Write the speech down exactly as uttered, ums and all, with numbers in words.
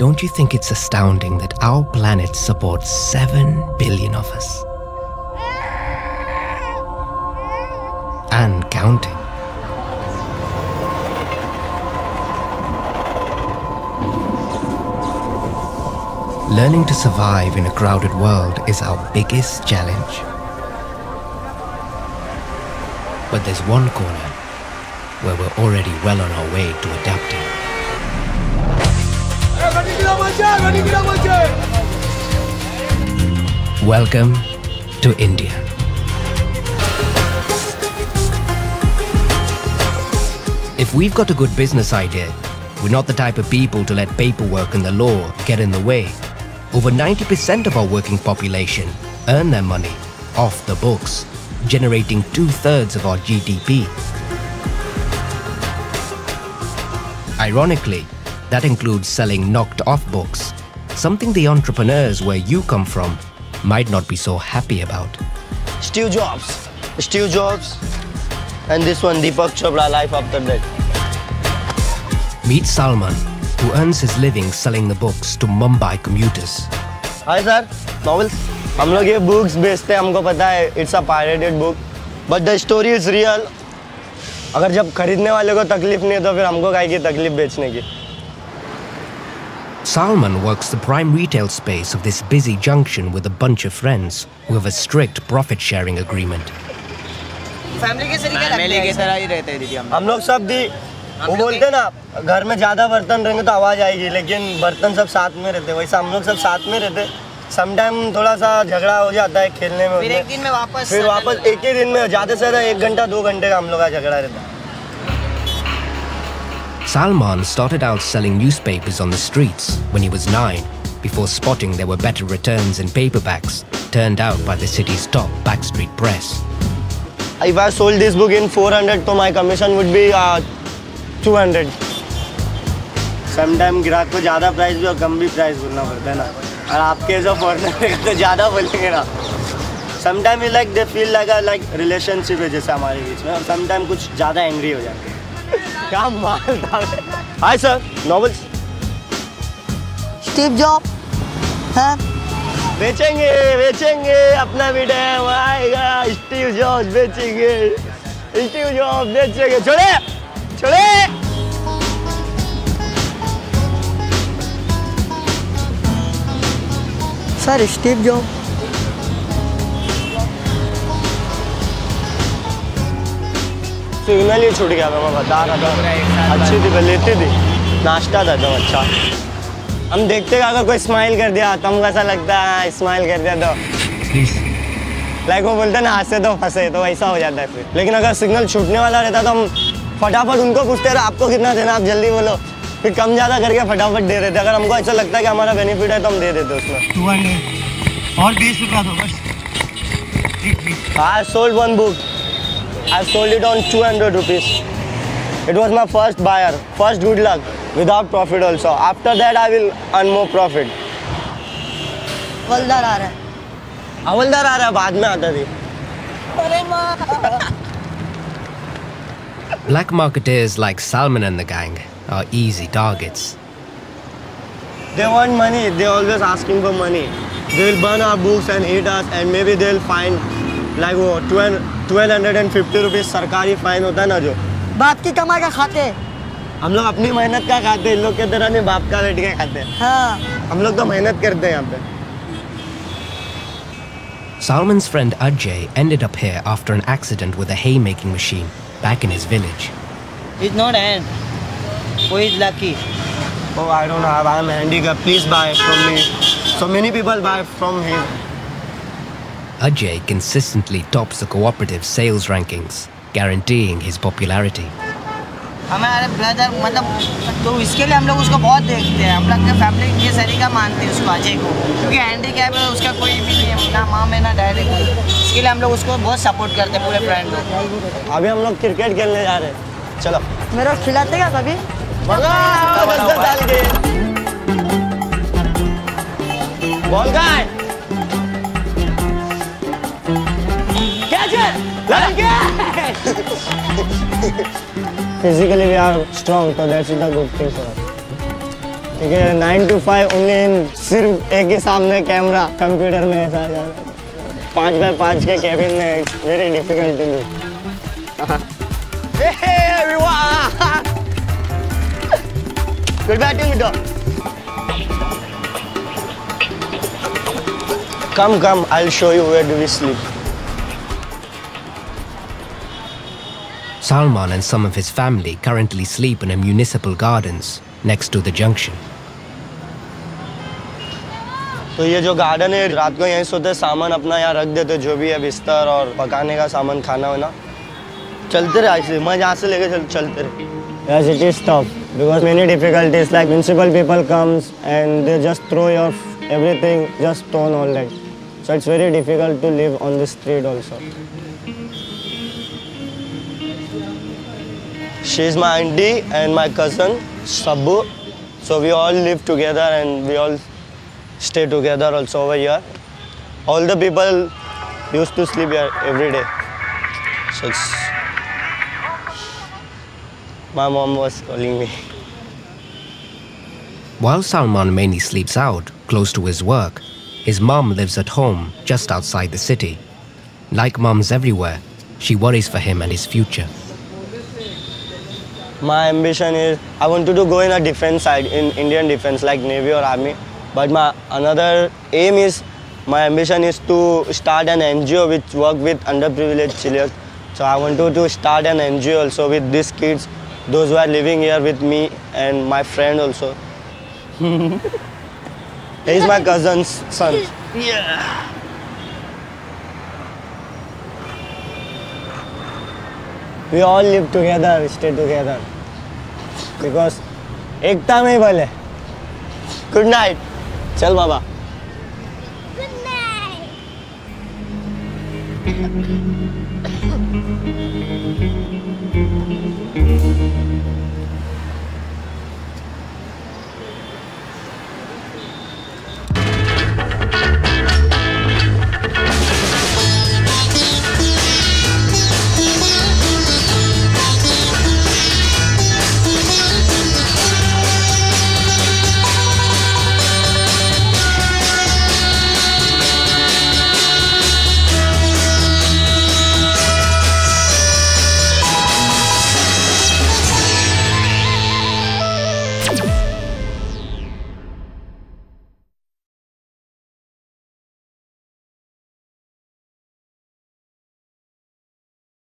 Don't you think it's astounding that our planet supports seven billion of us? And counting. Learning to survive in a crowded world is our biggest challenge. But there's one corner where we're already well on our way to adapting. Welcome to India. If we've got a good business idea, we're not the type of people to let paperwork and the law get in the way. Over ninety percent of our working population earn their money off the books, generating two-thirds of our G D P. Ironically, that includes selling knocked-off books, something the entrepreneurs where you come from might not be so happy about. Steve Jobs, Steve Jobs, and this one, Deepak Chopra, Life After Death. Meet Salman, who earns his living selling the books to Mumbai commuters. Hi sir, novels. हम लोग ये books बेचते हैं, हमको पता है, it's a pirated book, but the story is real. अगर जब खरीदने वाले को तकलीफ नहीं तो फिर हमको काहे की तकलीफ बेचने की? Salman works the prime retail space of this busy junction with a bunch of friends who have a strict profit-sharing agreement. Family के तरह ही रहते हैं दीदी हम. हम लोग सब दी वो बोलते हैं ना घर में ज़्यादा बर्तन रहेंगे तो आवाज़ आएगी लेकिन बर्तन सब साथ में रहते हैं वैसा हम लोग सब साथ में रहते हैं समटाइम थोड़ा सा झगड़ा हो जाता है खेलने में फिर एक दिन में वापस फिर वापस एक ही दिन में ज़्यादा से ज़्यादा एक घंटा दो घंटे का हम लोग का झगड़ा रहता है. Salman started out selling newspapers on the streets when he was nine before spotting there were better returns in paperbacks turned out by the city's top backstreet press. If I sold this book in four hundred, so my commission would be uh, two hundred. Sometimes ग्राहक को ज़्यादा price भी और कम भी price बोलना पड़ता है ना और आपके जो फॉरेनर तो ज़्यादा बोलेंगे ना. Sometimes you like they feel like a like relationship है जैसे हमारे बीच में और sometimes कुछ ज़्यादा angry हो जाते हैं. क्या माल था? Hi sir, novels. Steve Jobs. हाँ. बेचेंगे बेचेंगे अपना बेटा आएगा Steve Jobs बेचेंगे Steve Jobs बेचेंगे छोड़े छोड़े. सर स्टीव जॉब सिग्नल ही छूट गया मैं बता रहा था अच्छी थी लेती थी नाश्ता था तो अच्छा हम देखते हैं अगर कोई स्माइल कर दिया तो हम कैसा लगता है स्माइल कर दिया तो लाइक वो बोलते हैं ना हाथ से तो फंसे तो वैसा हो जाता है फिर लेकिन अगर सिग्नल छूटने वाला रहता तो हम फटाफट उनको पूछते हैं आपको कितना देना आप जल्दी बोलो फिर कम ज़्यादा करके फटाफट दे देते अगर हमको ऐसा लगता है कि हमारा बेनिफिट है तो हम दे देते उसमें टू हंड्रेड और बीस रुपया दो बस. I sold one book I sold it on two hundred rupees it was my first buyer first good luck without profit also after that I will earn more profit. बल्दार आ रहा है हवलदार आ रहा है बाद में आता थी. अरे माँ. Black marketeers like Salman and the gang are easy targets. They want money. They always asking for money. They will burn our books and eat us, and maybe they will find like वो twelve hundred and fifty rupees सरकारी fine होता है ना जो. बाप की कमाई का खाते. हम लोग अपनी मेहनत का खाते हैं. लोग के तरह नहीं बाप का लड़के खाते. हाँ. हम लोग तो मेहनत करते हैं यहाँ पे. Salman's friend Ajay ended up here after an accident with a haymaking machine back in his village. It's not hand. Who is lucky? Oh, I don't have. I'm handicapped. Please buy from me. So many people buy from him. Ajay consistently tops the cooperative sales rankings, guaranteeing his popularity. हमारे brother मतलब तो इसके लिए हम लोग उसको बहुत देखते हैं हम लोग के फैमिली ये सारी का मानते हैं उसको अजय को क्योंकि हैंडीकैप है उसका कोई भी नहीं है ना माँ में ना डैडी को इसके लिए हम लोग उसको बहुत सपोर्ट करते हैं पूरे फ्रेंड लोग. अभी हम लोग क्रिकेट खेलने जा रहे हैं चलो मेरा खिलाते क्या कभी बॉल का Physically we are strong, so that's the good thing for us. You get nine to five only in सिर्फ एक ही सामने कैमरा कंप्यूटर में ऐसा जाता है five by five के कैबिन में very difficult to do. Hey everyone! Good batting with the. Come, come, I'll show you where do we sleep. Salman and some of his family currently sleep in a municipal gardens next to the junction. तो ये जो garden है रात को यहीं सोते सामान अपना यहाँ रख देते जो भी है बिस्तर और पकाने का सामान खाना होना चलते रहे ऐसे मैं यहाँ से लेके चलते रहे. Yes, it is tough because many difficulties like municipal people comes and they just throw your everything just torn all that. So it's very difficult to live on the street also. She's my auntie and my cousin, Sabbu. So we all live together and we all stay together also over here. All the people used to sleep here every day. So it's... My mom was calling me. While Salman mainly sleeps out, close to his work, his mom lives at home, just outside the city. Like moms everywhere, she worries for him and his future. My ambition is, I wanted to go in a defense side, in Indian defense, like Navy or Army. But my another aim is, my ambition is to start an N G O which work with underprivileged children. So I wanted to start an N G O also with these kids, those who are living here with me and my friend also. He's my cousin's son. Yeah. We all live together, we stay together. Because ekta mein bal hai. Good night. Chal baba. Good night.